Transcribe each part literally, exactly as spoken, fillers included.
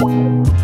We'll be right back.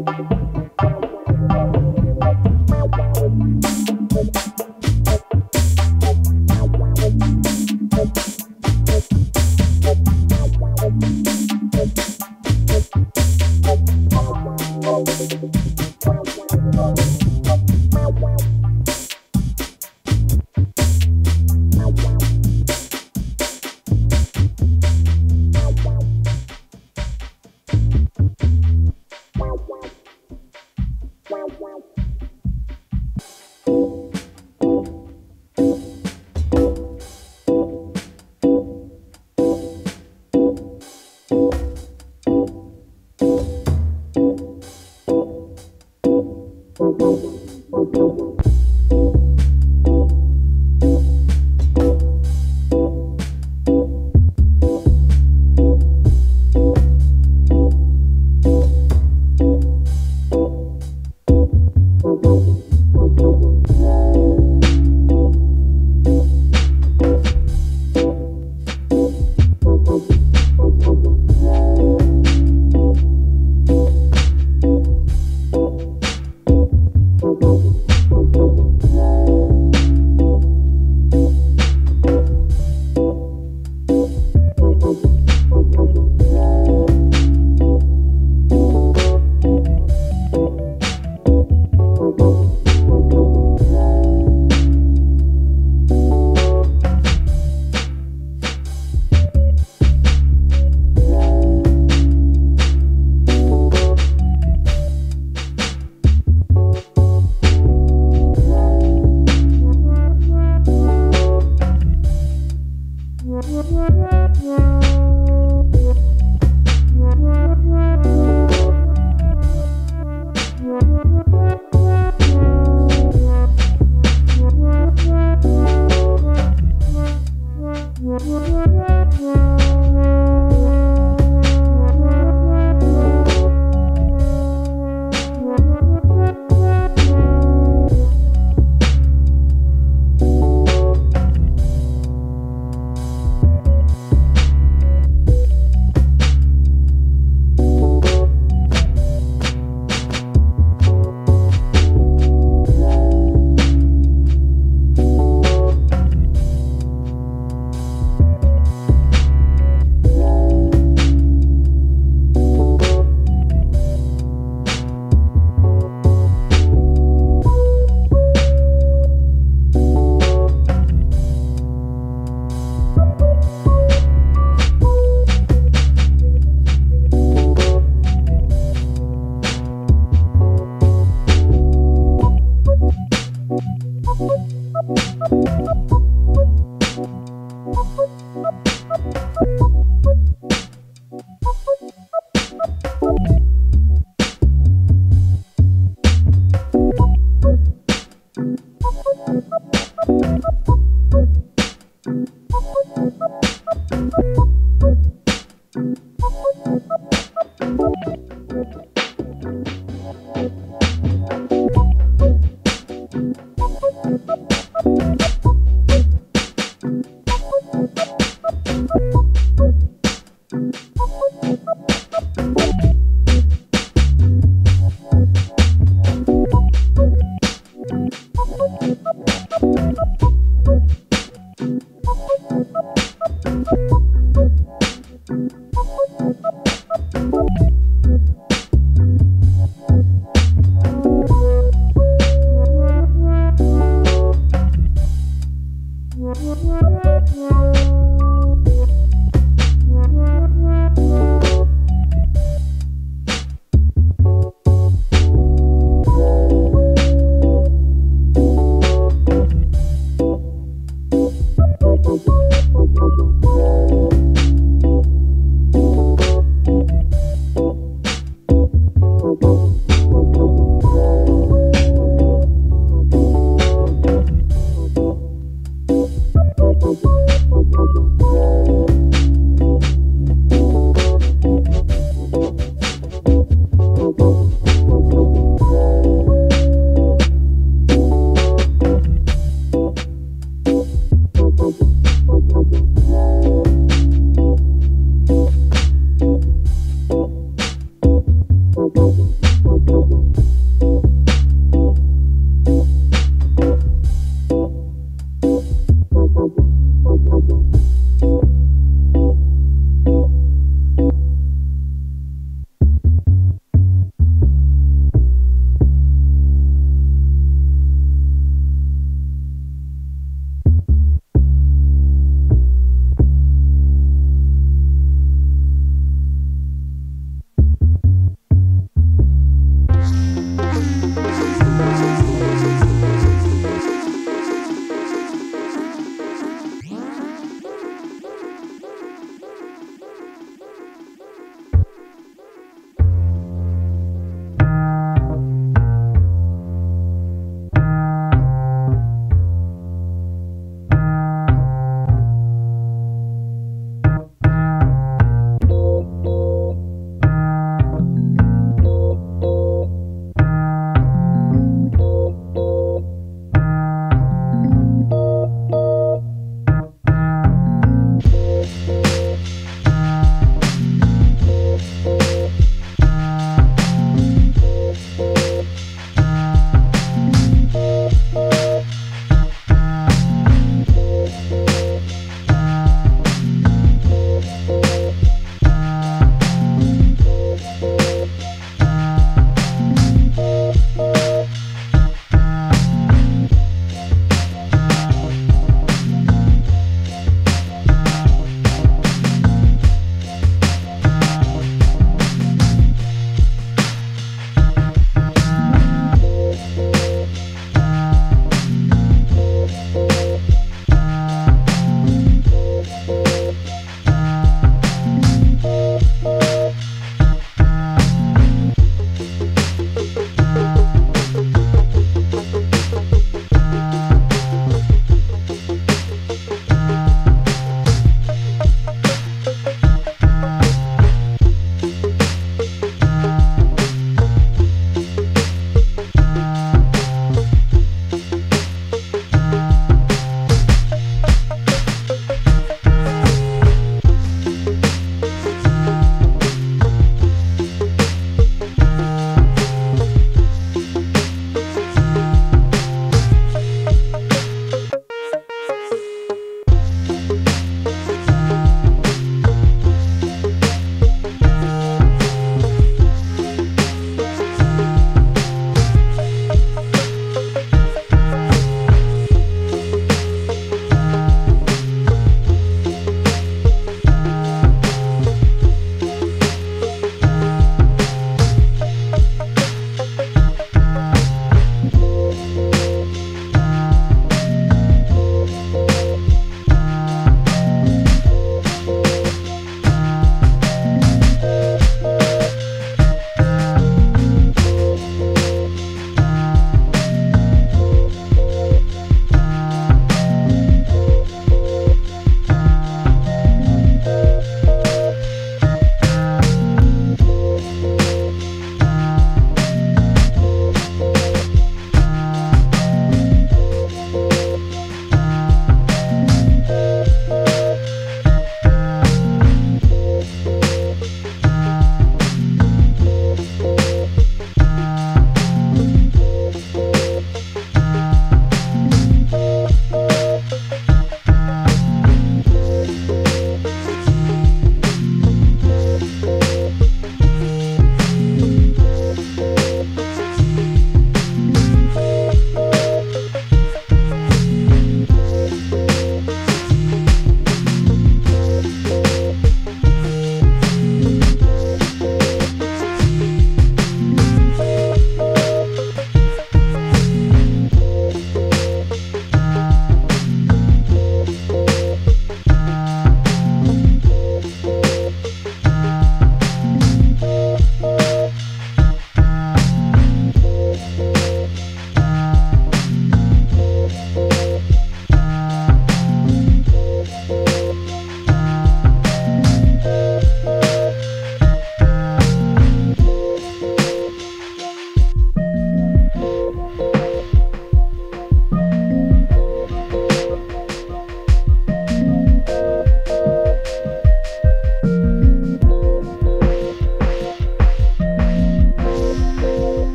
Boom, boom, boom,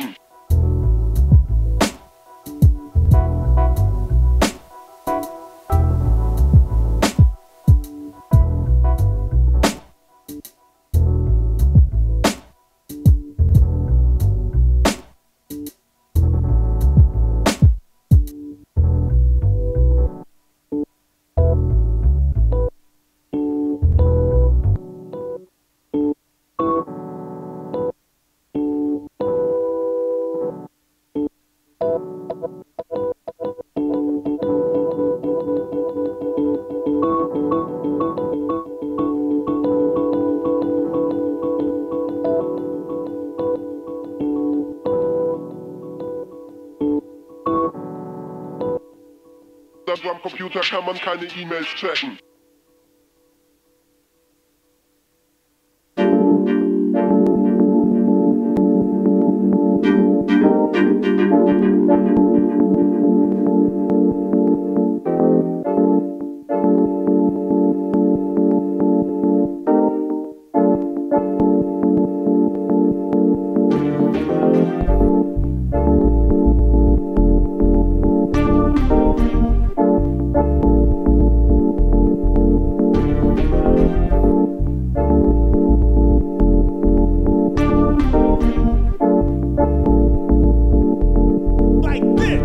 Station. Am Computer kann man keine E-Mails tracken. Like this!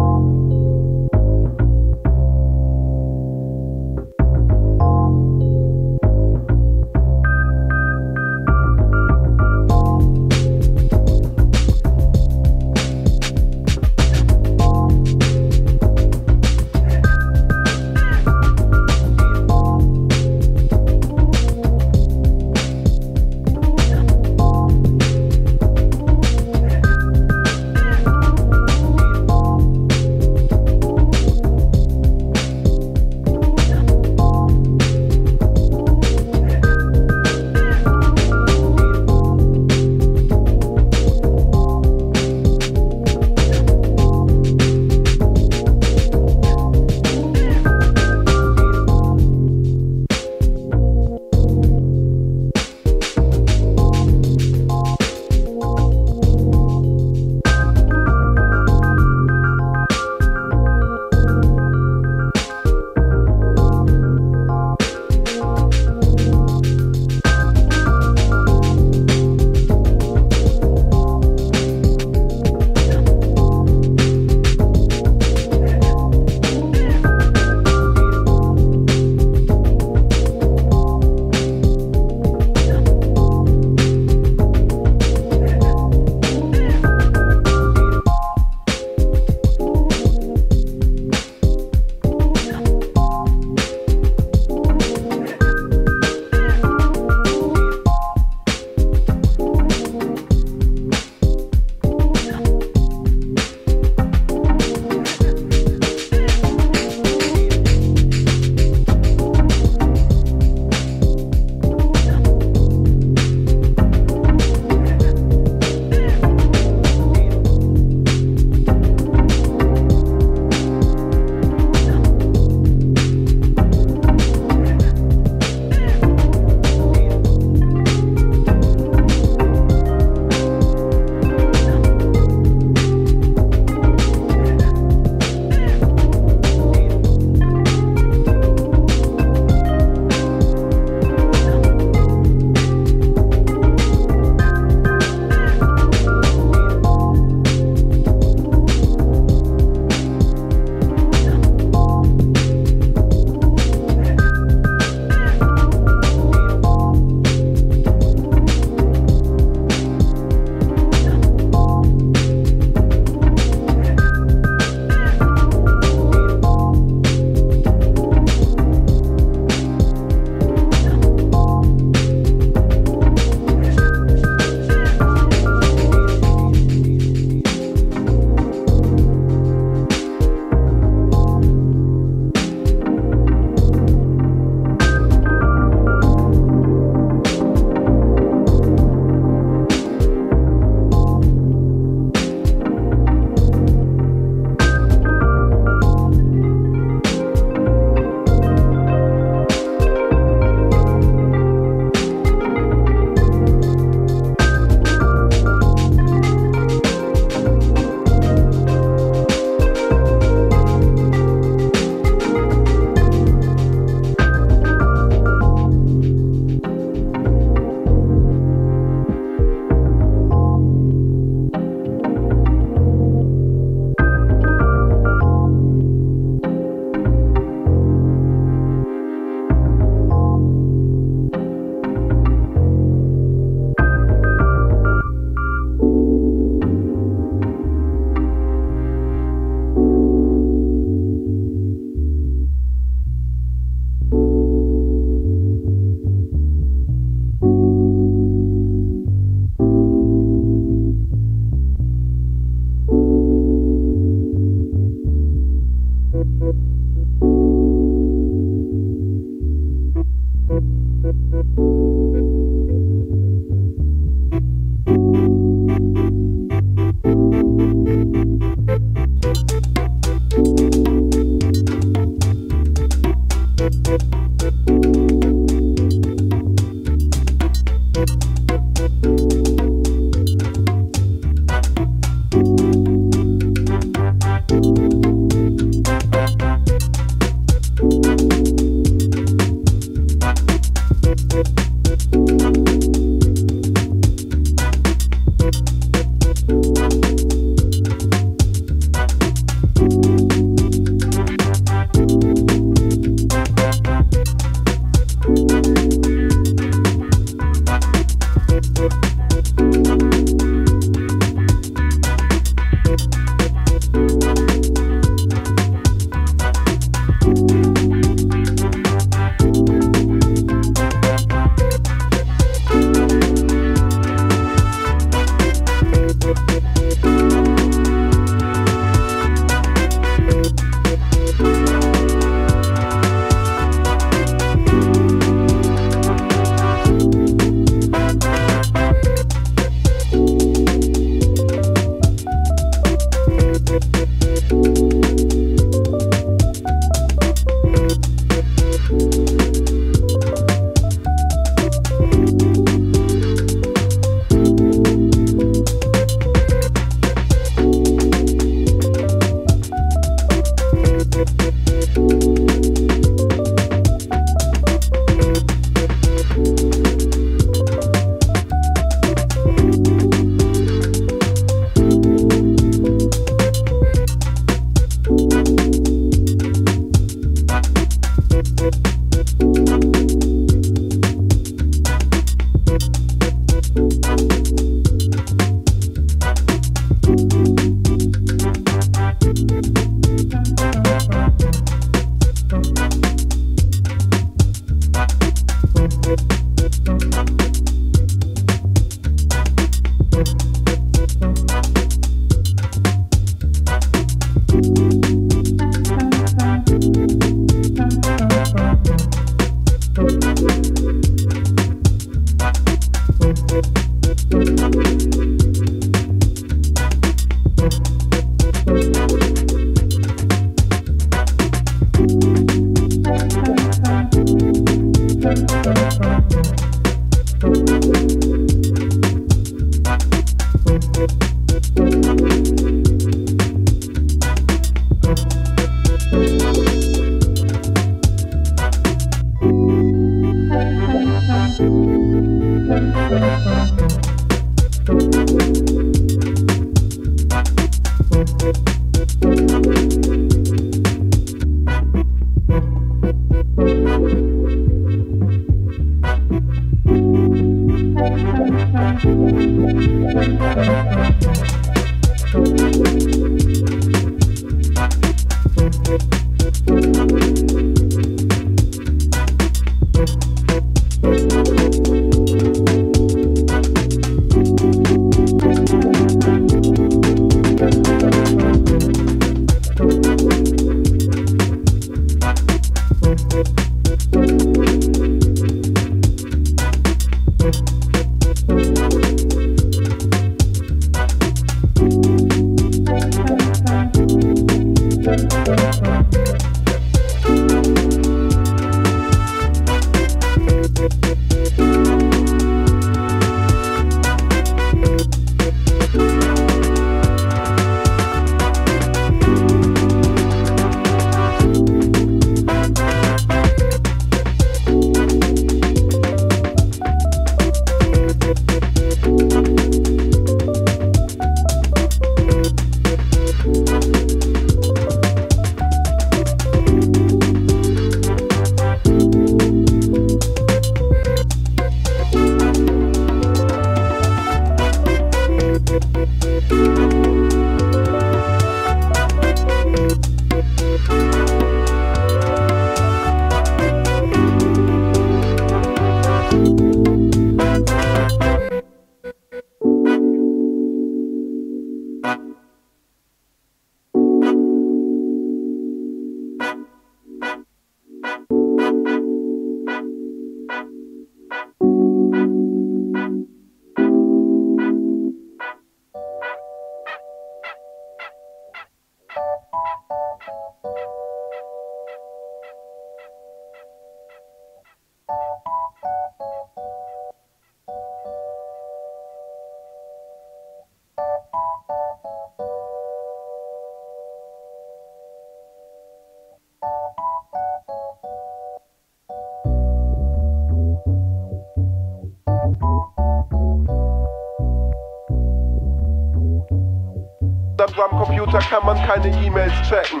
Am Computer kann man keine E-Mails checken.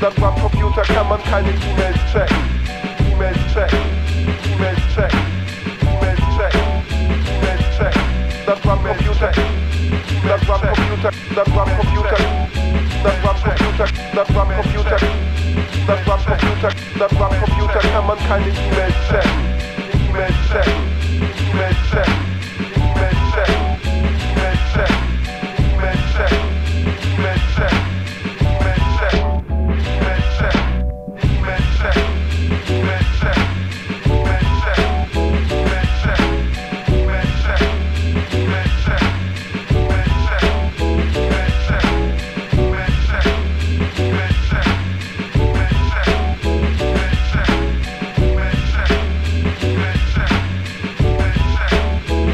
Am Computer kann man keine E-Mails checken. E-Mails checken. E-Mails checken. E-Mails checken. E-Mails checken. Das war Computer. Das war Computer. Das war Computer. Das war Computer. Das war Computer. Das war Computer. Das war Computer. Kann man keine E-Mails checken. E-Mails checken. E-Mails checken. E-Mails checken. E-Mails checken. E-Mails checken. E-Mails checken. E-Mails checken. E-Mails checken. E-Mails checken. E-Mails checken. E-Mails checken. E-Mails checken. E-Mails checken. E-Mails checken. E-Mails checken. E-Mails checken. E-Mails checken. E-Mails checken. We'll be right back.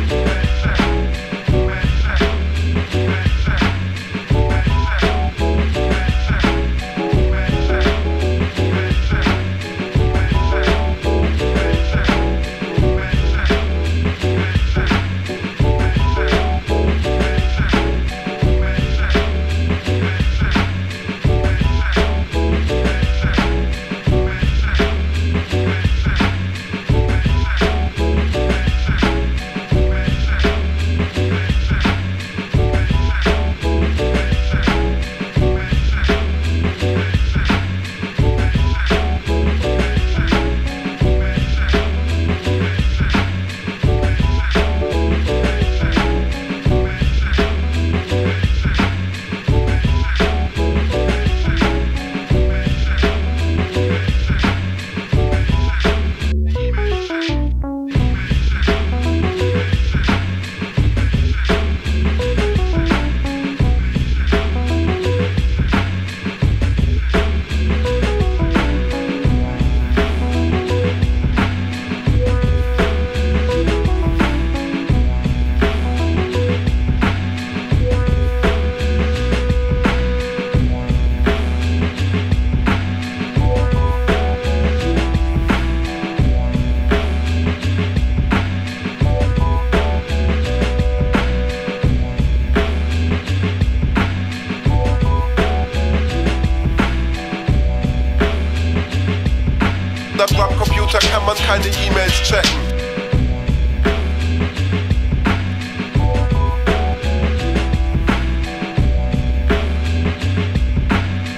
in einem Rap-Computer kann man keine E-Mails checken.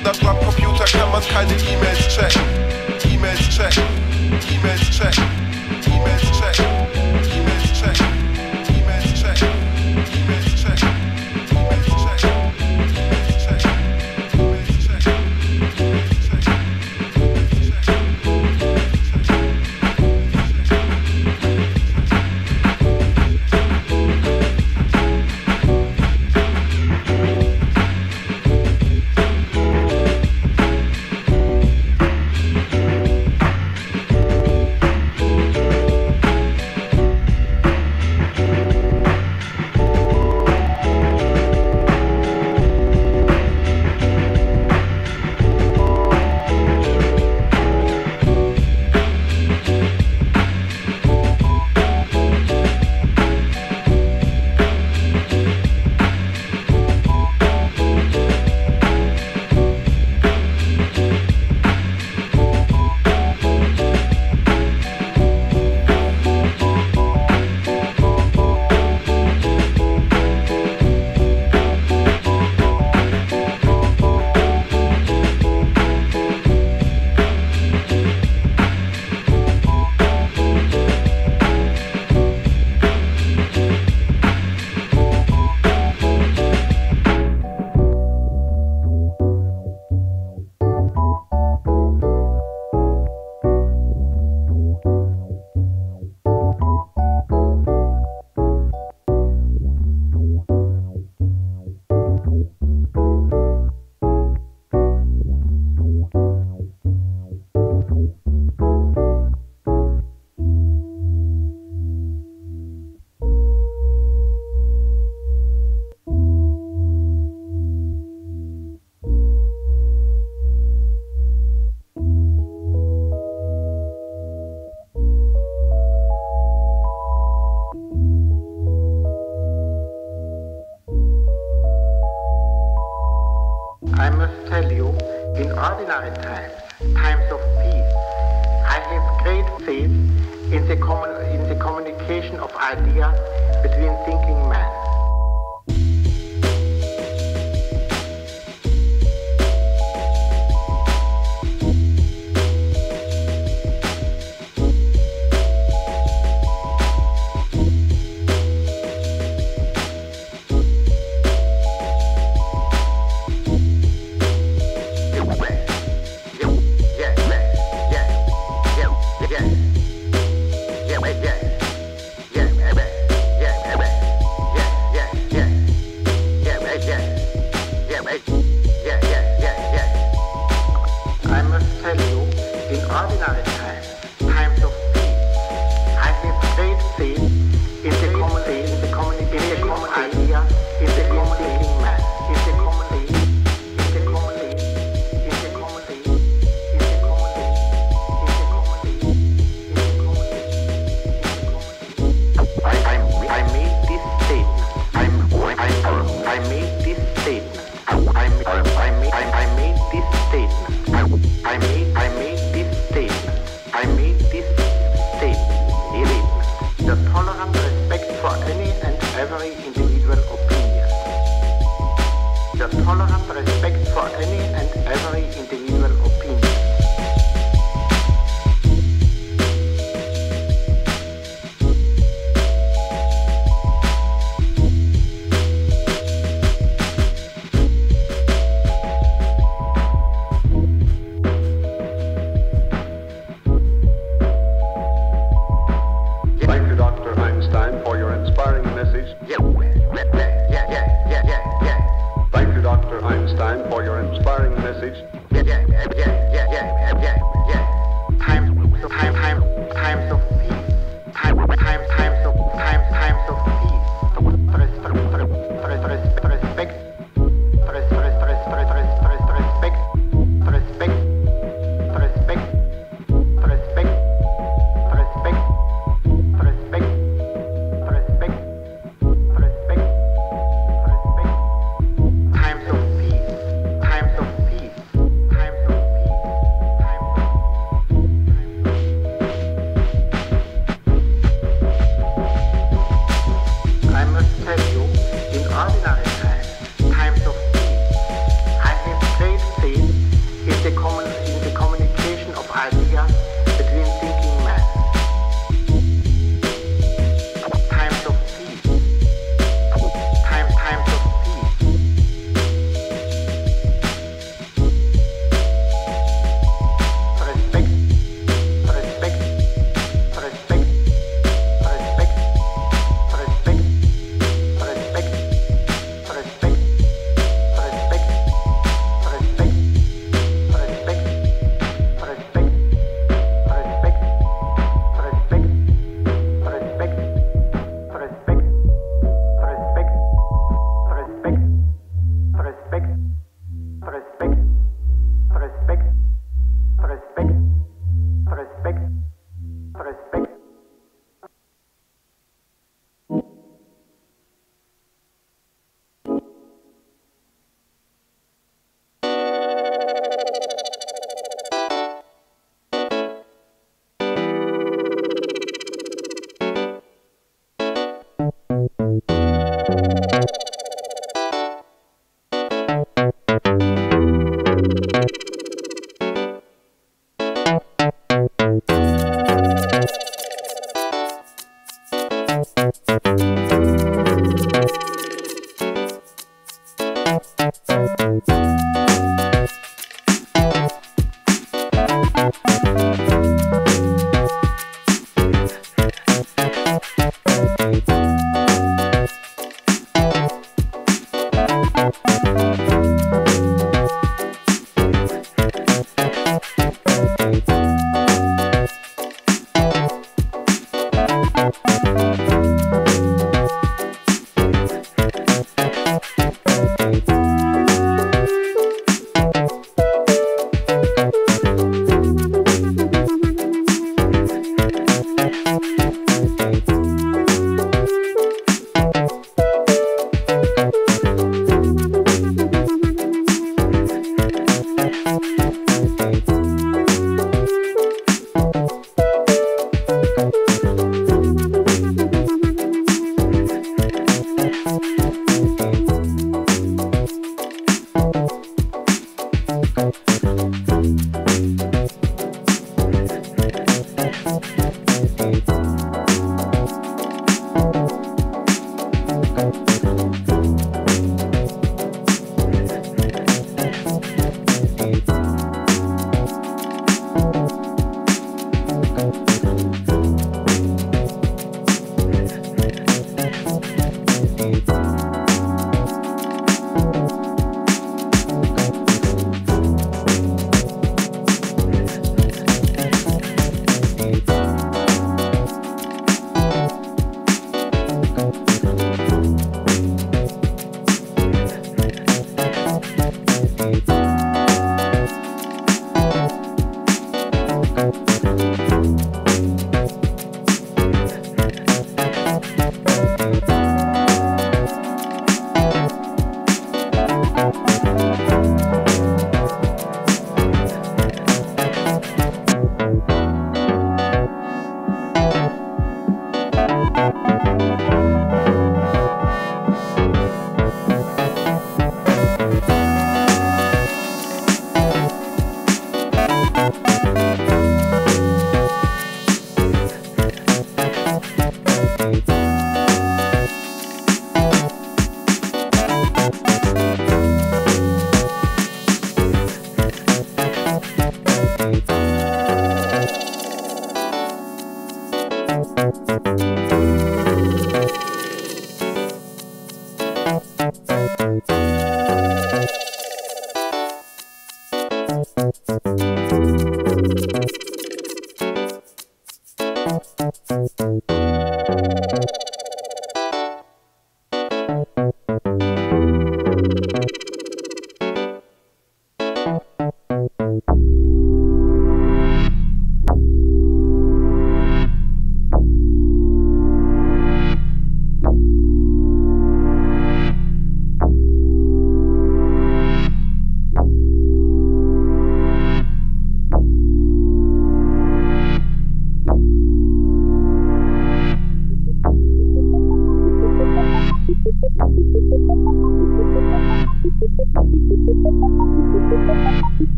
In einem Rap-Computer kann man keine E-Mails checken. E-Mails checken. E-Mails checken. E-Mails checken. E-Mails checken. E-Mails checken. E-Mails checken. I made this statement. I, I made this statement. I, I made this statement. I We'll be right back.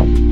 You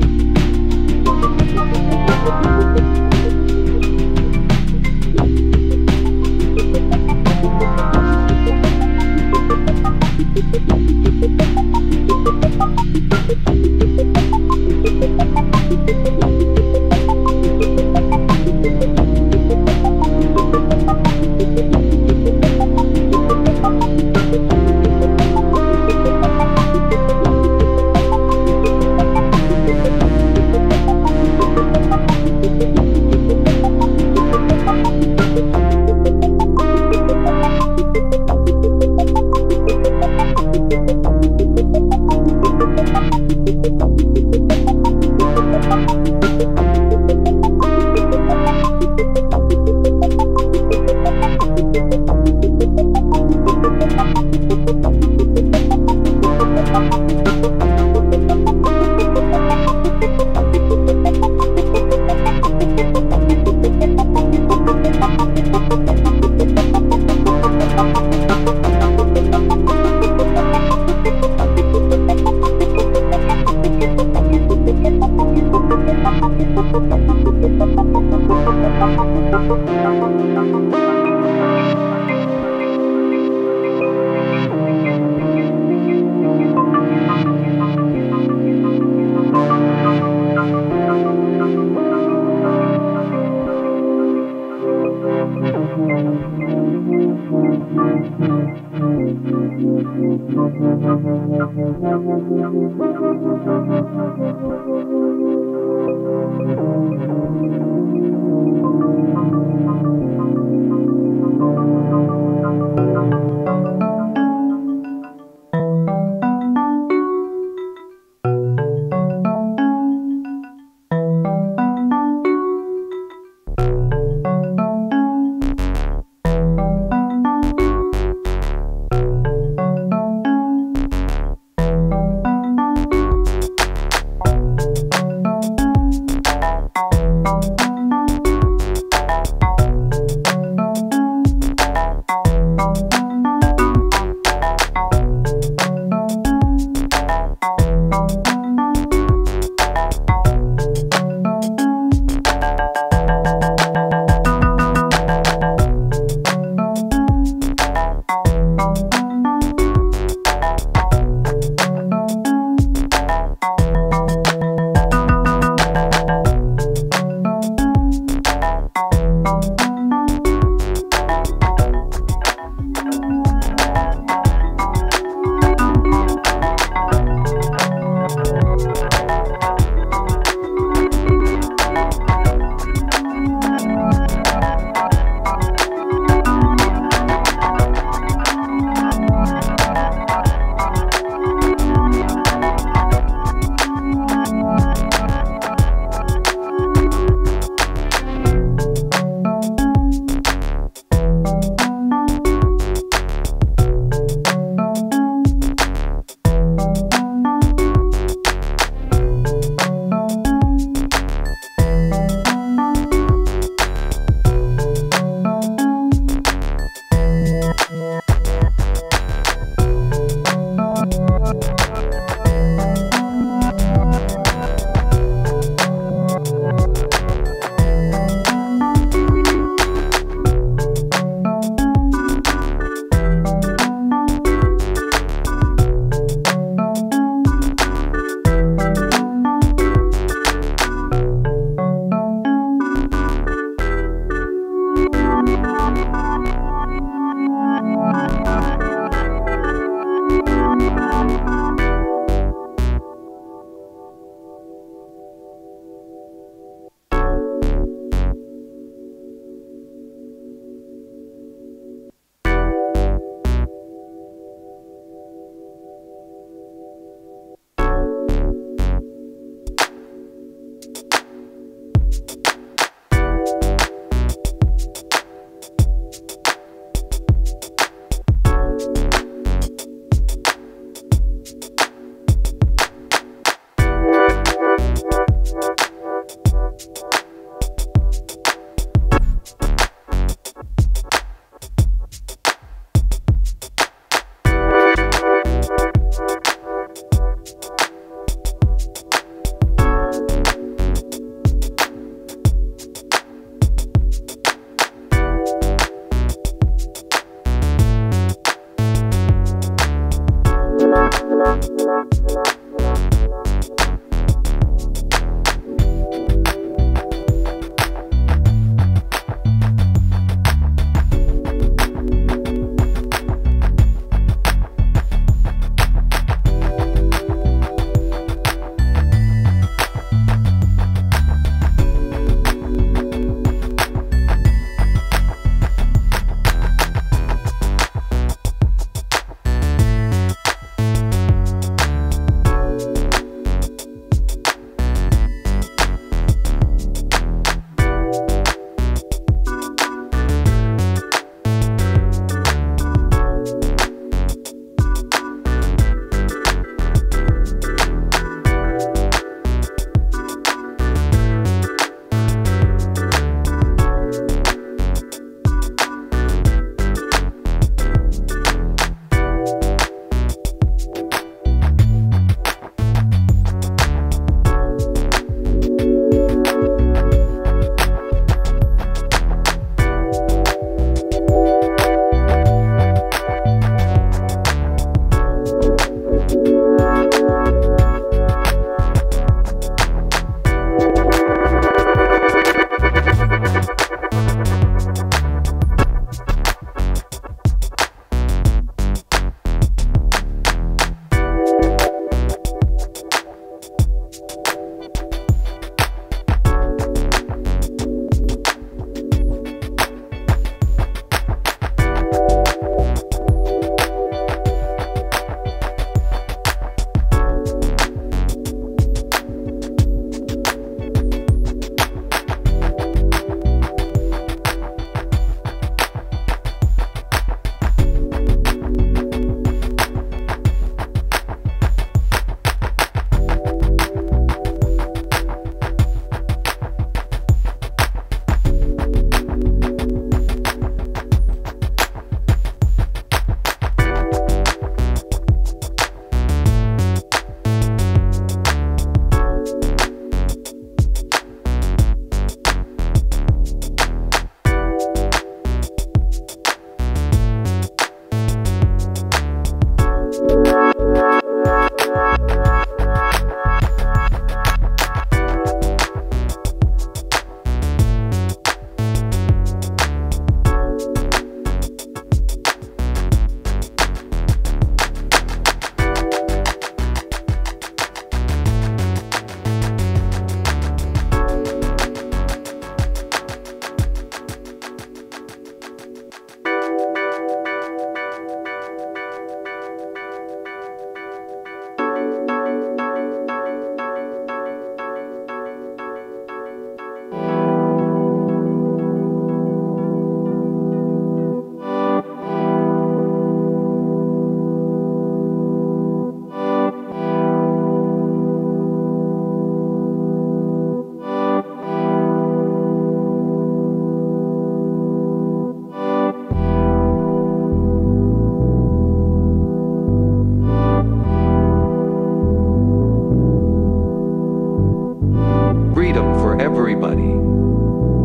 Freedom for everybody.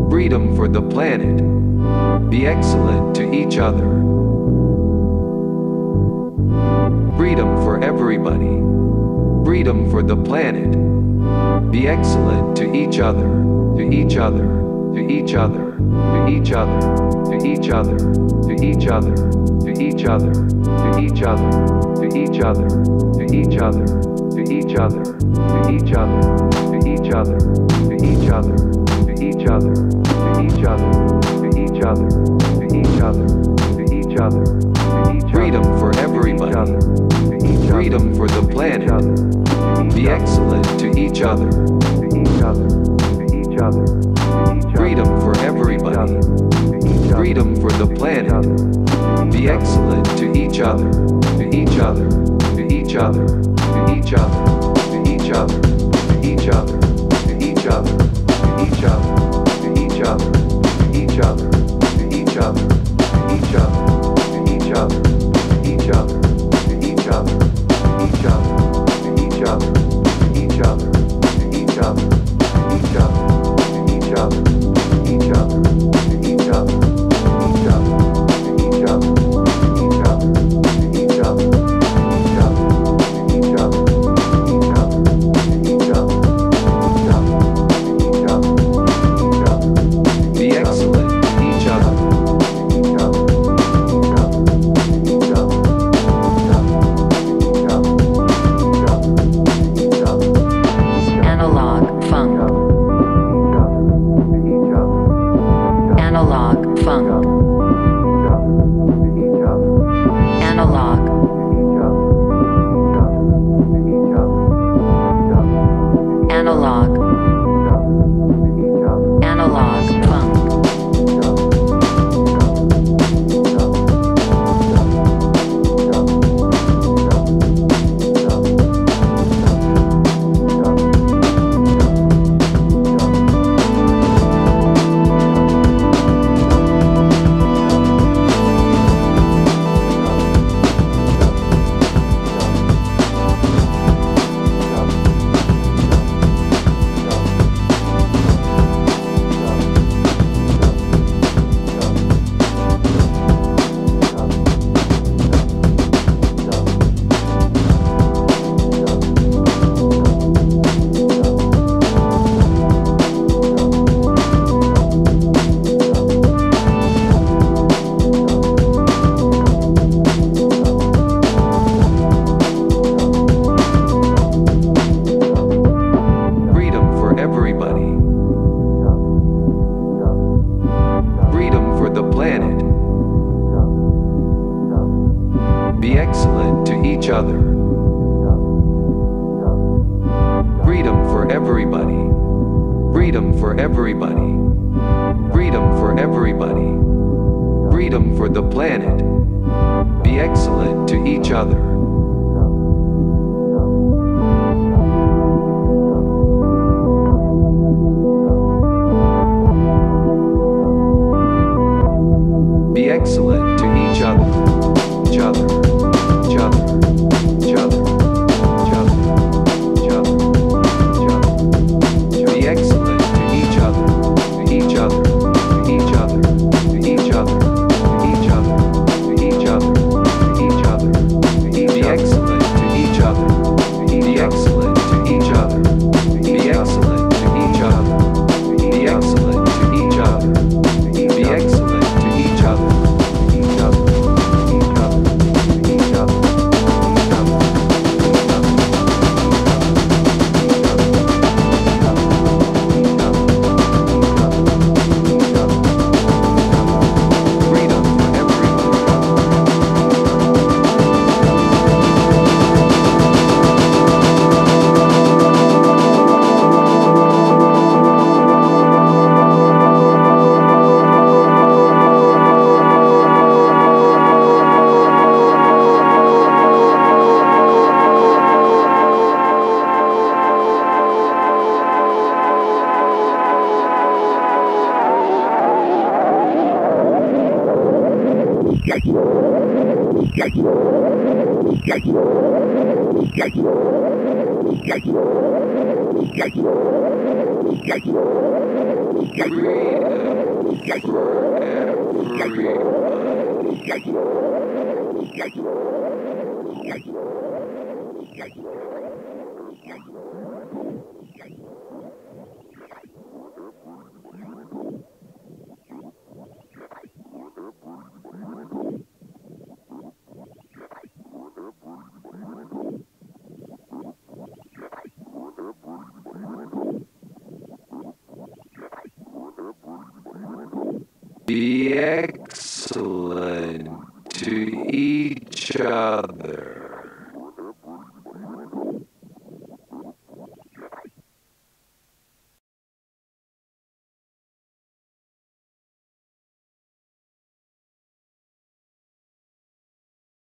Freedom for the planet. Be excellent to each other. Freedom for everybody. Freedom for the planet. Be excellent to each other, to each other, to each other, to each other, to each other, to each other, to each other, to each other, to each other, to each other, to each other, to each other, to each other, to each other, to each other, to each other, to each other, to each other, to each other, to each other. Freedom for everybody. Freedom for the planet. Be excellent to each other. To each other. To each other. Freedom for everybody. Freedom for the planet. Be excellent to each other. To each other. To each other. To each other. To each other. To each other. To each other. To each other. To each other. To each other. To each other. To each other. To each other. To each other. To each other. To each other. Each other, each other, each other, each other, each other, each other, each other, each other, each other. Get Be excellent to each other.